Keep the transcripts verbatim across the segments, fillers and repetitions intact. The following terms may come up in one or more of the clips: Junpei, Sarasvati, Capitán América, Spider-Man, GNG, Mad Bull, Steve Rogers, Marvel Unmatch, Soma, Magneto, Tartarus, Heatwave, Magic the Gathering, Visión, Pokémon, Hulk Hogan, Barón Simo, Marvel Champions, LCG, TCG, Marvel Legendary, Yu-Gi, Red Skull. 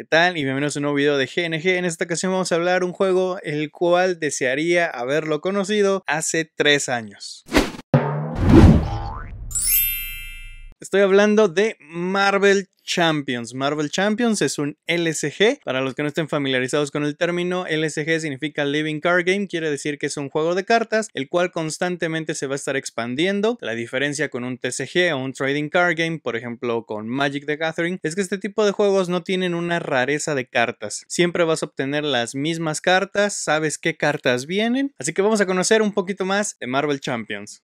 ¿Qué tal? Y bienvenidos a un nuevo video de G N G. En esta ocasión vamos a hablar un juego el cual desearía haberlo conocido hace tres años. Estoy hablando de Marvel Champions. Marvel Champions es un L C G. Para los que no estén familiarizados con el término, L C G significa Living Card Game, quiere decir que es un juego de cartas, el cual constantemente se va a estar expandiendo. La diferencia con un T C G o un Trading Card Game, por ejemplo con Magic the Gathering, es que este tipo de juegos no tienen una rareza de cartas. Siempre vas a obtener las mismas cartas, sabes qué cartas vienen. Así que vamos a conocer un poquito más de Marvel Champions.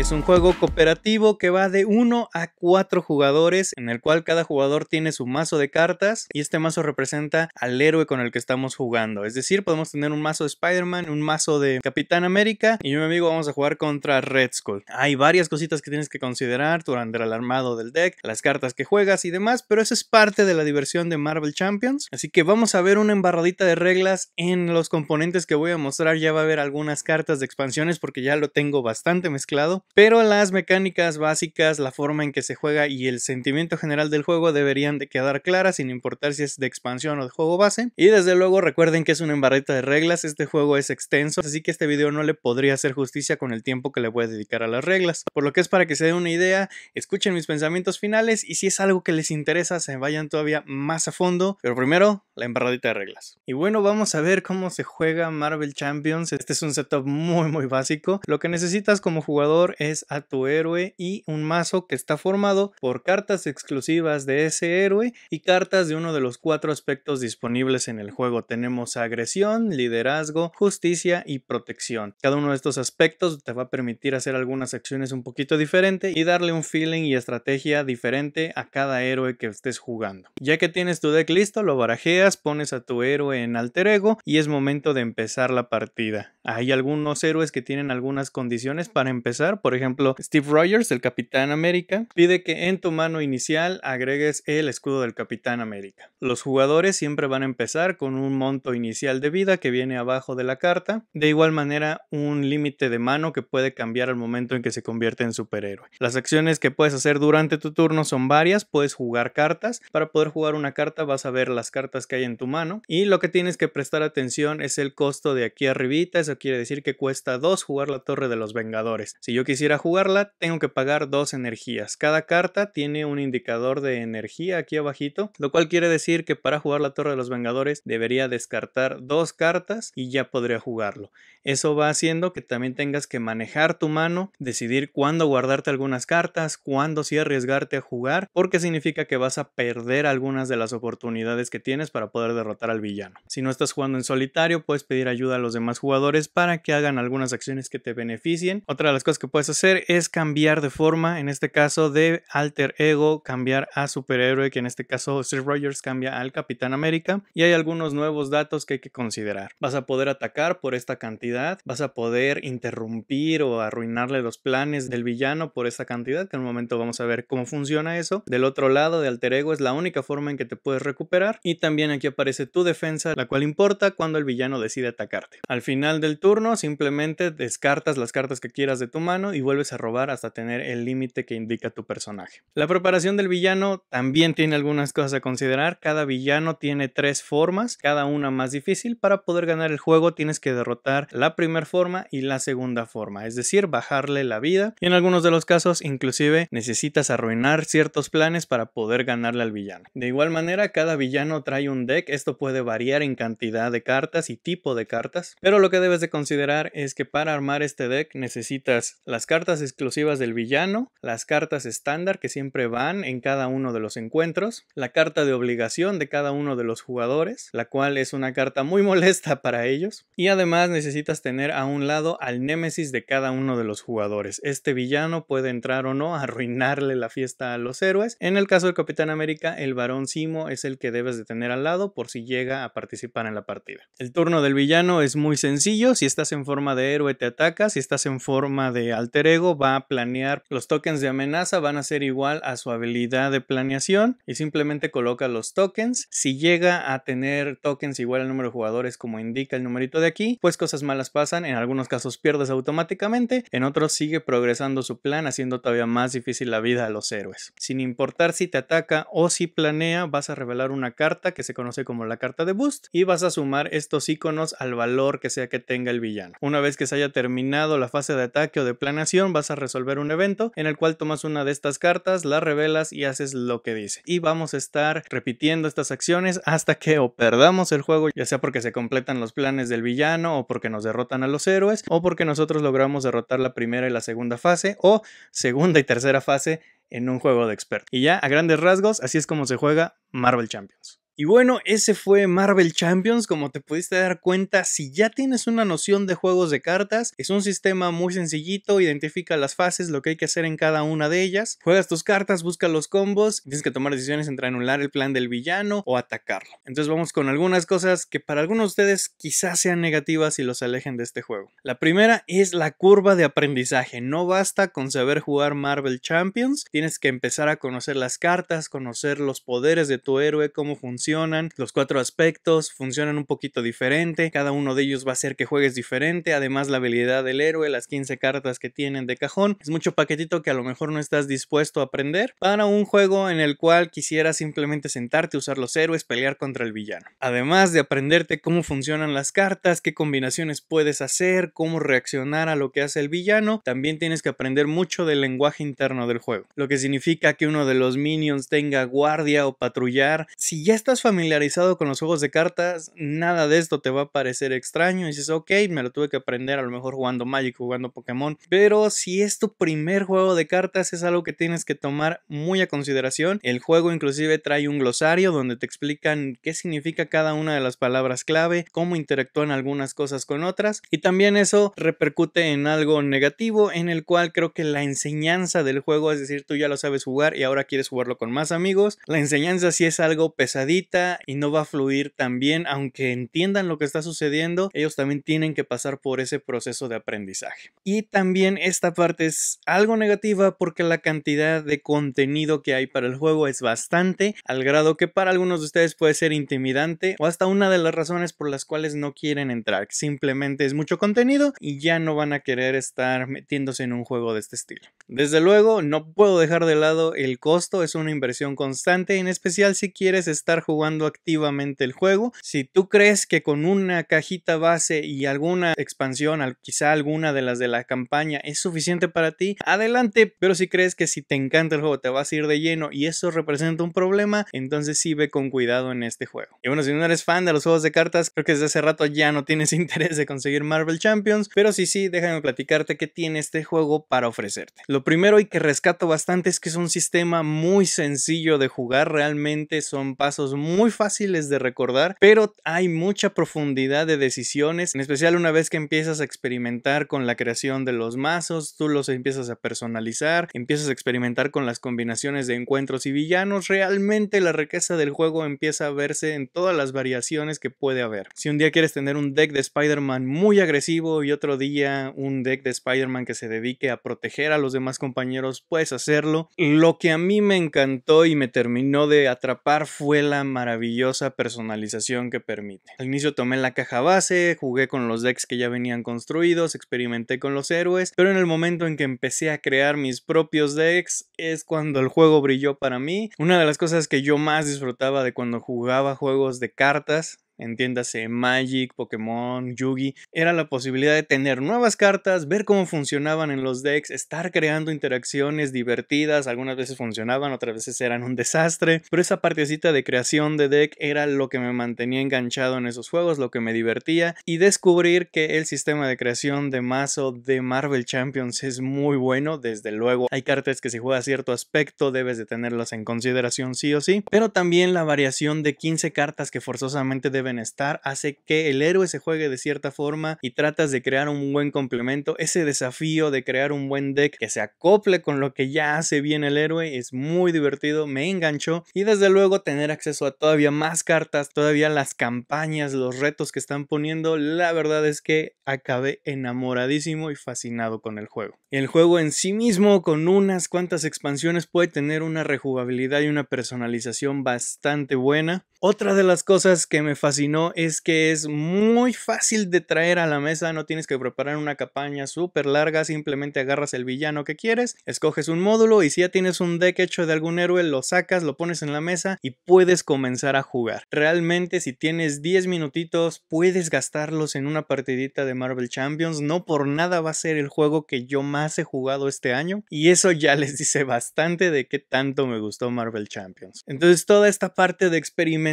Es un juego cooperativo que va de uno a cuatro jugadores, en el cual cada jugador tiene su mazo de cartas y este mazo representa al héroe con el que estamos jugando. Es decir, podemos tener un mazo de Spider-Man, un mazo de Capitán América y yo y mi amigo vamos a jugar contra Red Skull. Hay varias cositas que tienes que considerar durante el armado del deck, las cartas que juegas y demás, pero eso es parte de la diversión de Marvel Champions. Así que vamos a ver una embarradita de reglas en los componentes que voy a mostrar. Ya va a haber algunas cartas de expansiones porque ya lo tengo bastante mezclado. Pero las mecánicas básicas, la forma en que se juega y el sentimiento general del juego deberían de quedar claras sin importar si es de expansión o de juego base. Y desde luego recuerden que es una embarreta de reglas, este juego es extenso, así que este video no le podría hacer justicia con el tiempo que le voy a dedicar a las reglas. Por lo que es para que se den una idea, escuchen mis pensamientos finales y si es algo que les interesa se vayan todavía más a fondo. Pero primero, la embarradita de reglas. Y bueno, vamos a ver cómo se juega Marvel Champions. Este es un setup muy muy básico. Lo que necesitas como jugador es a tu héroe y un mazo que está formado por cartas exclusivas de ese héroe y cartas de uno de los cuatro aspectos disponibles en el juego. Tenemos agresión, liderazgo, justicia y protección. Cada uno de estos aspectos te va a permitir hacer algunas acciones un poquito diferente y darle un feeling y estrategia diferente a cada héroe que estés jugando. Ya que tienes tu deck listo, lo barajeas, pones a tu héroe en alter ego y es momento de empezar la partida. Hay algunos héroes que tienen algunas condiciones para empezar. Por ejemplo, Steve Rogers, el Capitán América, pide que en tu mano inicial agregues el escudo del Capitán América. Los jugadores siempre van a empezar con un monto inicial de vida que viene abajo de la carta. De igual manera, un límite de mano que puede cambiar al momento en que se convierte en superhéroe. Las acciones que puedes hacer durante tu turno son varias. Puedes jugar cartas. Para poder jugar una carta vas a ver las cartas que hay en tu mano. Y lo que tienes que prestar atención es el costo de aquí arribita. Eso quiere decir que cuesta dos jugar la Torre de los Vengadores. Si yo quisiera quisiera jugarla, tengo que pagar dos energías. Cada carta tiene un indicador de energía aquí abajito, lo cual quiere decir que para jugar la Torre de los Vengadores debería descartar dos cartas y ya podría jugarlo. Eso va haciendo que también tengas que manejar tu mano, decidir cuándo guardarte algunas cartas, cuándo sí arriesgarte a jugar, porque significa que vas a perder algunas de las oportunidades que tienes para poder derrotar al villano. Si no estás jugando en solitario, puedes pedir ayuda a los demás jugadores para que hagan algunas acciones que te beneficien. Otra de las cosas que puedes hacer es cambiar de forma, en este caso de alter ego, cambiar a superhéroe, que en este caso Steve Rogers cambia al Capitán América, y hay algunos nuevos datos que hay que considerar. Vas a poder atacar por esta cantidad, vas a poder interrumpir o arruinarle los planes del villano por esta cantidad, que en un momento vamos a ver cómo funciona eso. Del otro lado de alter ego es la única forma en que te puedes recuperar, y también aquí aparece tu defensa, la cual importa cuando el villano decide atacarte. Al final del turno simplemente descartas las cartas que quieras de tu mano y y vuelves a robar hasta tener el límite que indica tu personaje. La preparación del villano también tiene algunas cosas a considerar. Cada villano tiene tres formas, cada una más difícil. Para poder ganar el juego tienes que derrotar la primera forma y la segunda forma, es decir, bajarle la vida, y en algunos de los casos inclusive necesitas arruinar ciertos planes para poder ganarle al villano. De igual manera, cada villano trae un deck. Esto puede variar en cantidad de cartas y tipo de cartas, pero lo que debes de considerar es que para armar este deck necesitas las cartas exclusivas del villano, las cartas estándar que siempre van en cada uno de los encuentros, la carta de obligación de cada uno de los jugadores, la cual es una carta muy molesta para ellos, y además necesitas tener a un lado al némesis de cada uno de los jugadores. Este villano puede entrar o no a arruinarle la fiesta a los héroes. En el caso del Capitán América, el Barón Simo es el que debes de tener al lado por si llega a participar en la partida. El turno del villano es muy sencillo. Si estás en forma de héroe te ataca, si estás en forma de alter alter ego va a planear. Los tokens de amenaza van a ser igual a su habilidad de planeación y simplemente coloca los tokens. Si llega a tener tokens igual al número de jugadores como indica el numerito de aquí, pues cosas malas pasan. En algunos casos pierdes automáticamente, en otros sigue progresando su plan haciendo todavía más difícil la vida a los héroes. Sin importar si te ataca o si planea, vas a revelar una carta que se conoce como la carta de boost y vas a sumar estos iconos al valor que sea que tenga el villano. Una vez que se haya terminado la fase de ataque o de planeación, vas a resolver un evento en el cual tomas una de estas cartas, la revelas y haces lo que dice. Y vamos a estar repitiendo estas acciones hasta que o perdamos el juego, ya sea porque se completan los planes del villano o porque nos derrotan a los héroes o porque nosotros logramos derrotar la primera y la segunda fase o segunda y tercera fase en un juego de experto. Y ya a grandes rasgos así es como se juega Marvel Champions. Y bueno, ese fue Marvel Champions. Como te pudiste dar cuenta, si ya tienes una noción de juegos de cartas, es un sistema muy sencillito, identifica las fases, lo que hay que hacer en cada una de ellas, juegas tus cartas, buscas los combos, tienes que tomar decisiones entre anular el plan del villano o atacarlo. Entonces vamos con algunas cosas que para algunos de ustedes quizás sean negativas y los alejen de este juego. La primera es la curva de aprendizaje. No basta con saber jugar Marvel Champions, tienes que empezar a conocer las cartas, conocer los poderes de tu héroe, cómo funciona. Los cuatro aspectos funcionan un poquito diferente, cada uno de ellos va a hacer que juegues diferente, además la habilidad del héroe, las quince cartas que tienen de cajón, es mucho paquetito que a lo mejor no estás dispuesto a aprender para un juego en el cual quisieras simplemente sentarte, usar los héroes, pelear contra el villano. Además de aprenderte cómo funcionan las cartas, qué combinaciones puedes hacer, cómo reaccionar a lo que hace el villano, también tienes que aprender mucho del lenguaje interno del juego, lo que significa que uno de los minions tenga guardia o patrullar. Si ya estás familiarizado con los juegos de cartas, nada de esto te va a parecer extraño y dices, ok, me lo tuve que aprender a lo mejor jugando Magic, jugando Pokémon. Pero si es tu primer juego de cartas, es algo que tienes que tomar muy a consideración. El juego inclusive trae un glosario donde te explican qué significa cada una de las palabras clave, cómo interactúan algunas cosas con otras, y también eso repercute en algo negativo en el cual creo que la enseñanza del juego, es decir, tú ya lo sabes jugar y ahora quieres jugarlo con más amigos, la enseñanza sí es algo pesadito y no va a fluir tan bien. Aunque entiendan lo que está sucediendo, ellos también tienen que pasar por ese proceso de aprendizaje. Y también esta parte es algo negativa porque la cantidad de contenido que hay para el juego es bastante, al grado que para algunos de ustedes puede ser intimidante o hasta una de las razones por las cuales no quieren entrar, simplemente es mucho contenido y ya no van a querer estar metiéndose en un juego de este estilo. Desde luego no puedo dejar de lado el costo, es una inversión constante, en especial si quieres estar jugando jugando activamente el juego. Si tú crees que con una cajita base y alguna expansión, quizá alguna de las de la campaña, es suficiente para ti, adelante. Pero si crees que si te encanta el juego te vas a ir de lleno y eso representa un problema, entonces sí ve con cuidado en este juego. Y bueno, si no eres fan de los juegos de cartas, creo que desde hace rato ya no tienes interés de conseguir Marvel Champions, pero sí, sí, déjame platicarte qué tiene este juego para ofrecerte. Lo primero y que rescato bastante es que es un sistema muy sencillo de jugar, realmente son pasos muy muy fáciles de recordar, pero hay mucha profundidad de decisiones, en especial una vez que empiezas a experimentar con la creación de los mazos, tú los empiezas a personalizar, empiezas a experimentar con las combinaciones de encuentros y villanos. Realmente la riqueza del juego empieza a verse en todas las variaciones que puede haber. Si un día quieres tener un deck de Spider-Man muy agresivo y otro día un deck de Spider-Man que se dedique a proteger a los demás compañeros, puedes hacerlo. Lo que a mí me encantó y me terminó de atrapar fue la maravillosa personalización que permite. Al inicio tomé la caja base, jugué con los decks que ya venían construidos, experimenté con los héroes, pero en el momento en que empecé a crear mis propios decks es cuando el juego brilló para mí. Una de las cosas que yo más disfrutaba de cuando jugaba juegos de cartas, entiéndase Magic, Pokémon, Yu-Gi, era la posibilidad de tener nuevas cartas, ver cómo funcionaban en los decks, estar creando interacciones divertidas. Algunas veces funcionaban, otras veces eran un desastre, pero esa partecita de creación de deck era lo que me mantenía enganchado en esos juegos, lo que me divertía. Y descubrir que el sistema de creación de mazo de Marvel Champions es muy bueno, desde luego hay cartas que si juegas cierto aspecto debes de tenerlas en consideración sí o sí, pero también la variación de quince cartas que forzosamente deben deben estar, hace que el héroe se juegue de cierta forma y tratas de crear un buen complemento. Ese desafío de crear un buen deck que se acople con lo que ya hace bien el héroe es muy divertido, me enganchó, y desde luego tener acceso a todavía más cartas, todavía las campañas, los retos que están poniendo, la verdad es que acabé enamoradísimo y fascinado con el juego. El juego en sí mismo, con unas cuantas expansiones, puede tener una rejugabilidad y una personalización bastante buena. Otra de las cosas que me fascinó es que es muy fácil de traer a la mesa, no tienes que preparar una campaña súper larga, simplemente agarras el villano que quieres, escoges un módulo y si ya tienes un deck hecho de algún héroe, lo sacas, lo pones en la mesa y puedes comenzar a jugar. Realmente si tienes diez minutitos puedes gastarlos en una partidita de Marvel Champions, no por nada va a ser el juego que yo más he jugado este año y eso ya les dice bastante de qué tanto me gustó Marvel Champions. Entonces toda esta parte de experimentación,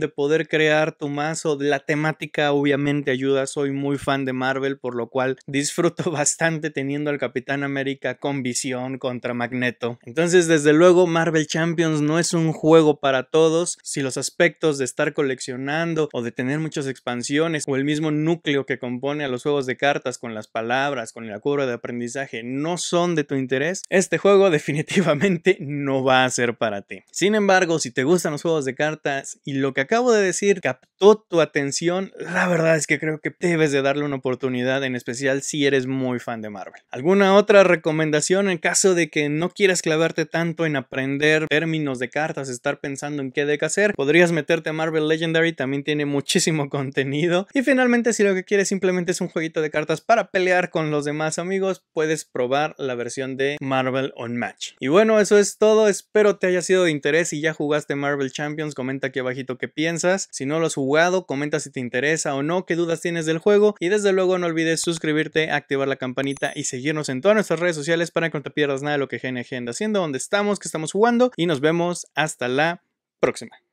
de poder crear tu mazo, de la temática obviamente ayuda, soy muy fan de Marvel por lo cual disfruto bastante teniendo al Capitán América con Visión contra Magneto. Entonces desde luego Marvel Champions no es un juego para todos, si los aspectos de estar coleccionando o de tener muchas expansiones o el mismo núcleo que compone a los juegos de cartas con las palabras, con la curva de aprendizaje no son de tu interés, este juego definitivamente no va a ser para ti. Sin embargo, si te gustan los juegos de cartas y lo que acabo de decir captó tu atención, la verdad es que creo que debes de darle una oportunidad, en especial si eres muy fan de Marvel. ¿Alguna otra recomendación en caso de que no quieras clavarte tanto en aprender términos de cartas, estar pensando en qué deck hacer? Podrías meterte a Marvel Legendary, también tiene muchísimo contenido. Y finalmente, si lo que quieres simplemente es un jueguito de cartas para pelear con los demás amigos, puedes probar la versión de Marvel Unmatch. Y bueno, eso es todo, espero te haya sido de interés. Si ya jugaste Marvel Champions, comenta aquí abajito qué piensas. Si no lo has jugado, comenta si te interesa o no, qué dudas tienes del juego. Y desde luego no olvides suscribirte, activar la campanita y seguirnos en todas nuestras redes sociales para que no te pierdas nada de lo que G N G anda haciendo, dónde estamos, qué estamos jugando, y nos vemos hasta la próxima.